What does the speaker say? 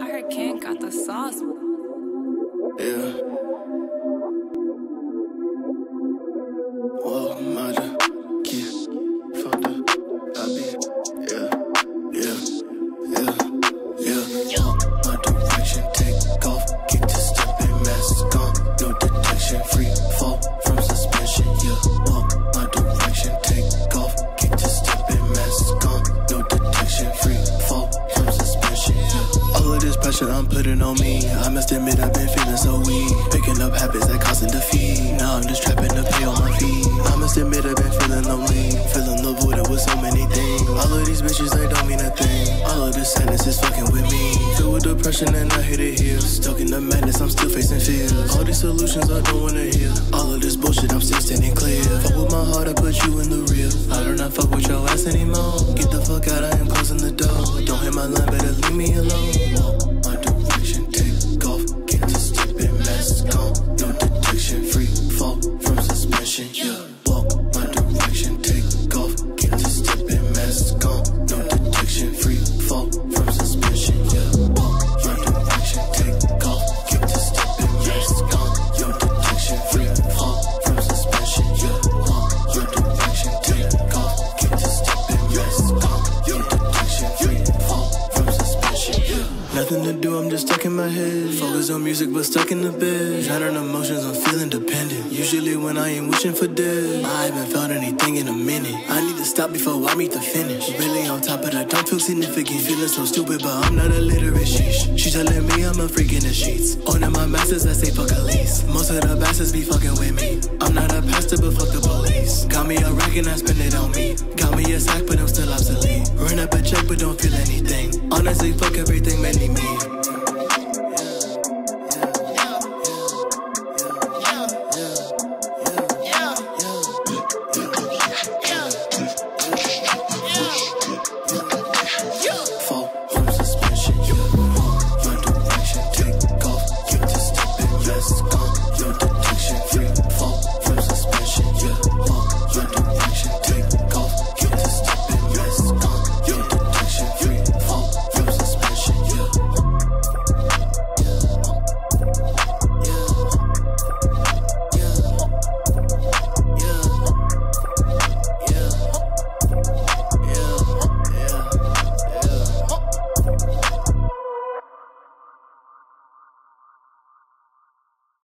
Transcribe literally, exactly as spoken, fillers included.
I heard Kent got the sauce. Yeah. Whoa, my God. Yeah. Fuck the I be. Yeah. Yeah. Yeah. Yeah. Yeah. My direction, take off, kick to step in, mask on, no detection, free fall from suspension. Yeah. Whoa, my direction, take off, kick to step in, mask on, no detection, free fall from suspension. Yeah. All of this pressure I'm putting on me, I must admit I've been feeling so weak, picking up habits that causing defeat. Now I'm just trapping the pay on my feet. I must admit I've been feeling lonely, feeling the void with so many things. All of these bitches, they don't mean a thing. All of this sadness is fucking with me. Filled with depression and I hit it here. Stuck in the madness, I'm still facing fear. All these solutions I don't wanna hear. All of this bullshit, I'm still standing clear. Fuck with my heart, I put you in the rear. I do not fuck with your ass anymore. Get the fuck out, I am closing the door. Don't hit my line, better leave me alone. Nothing to do, I'm just stuck in my head. Focus on music, but stuck in the bed. Drowning emotions, I'm feeling dependent. Usually when I ain't wishing for death, I haven't felt anything in a minute. I need to stop before I meet the finish. Really on top of that, don't feel significant. Feeling so stupid, but I'm not illiterate. Sheesh. She telling me I'm a freak in the sheets. Owning my masters, I say fuck a lease. Most of the bastards be fucking with me. I'm not a pastor, but fuck the police. Got me a rack and I spend it on me. Got me a sack, but I'm still obsolete. Run up a check, but don't feel anything. Honestly, fuck everything, many.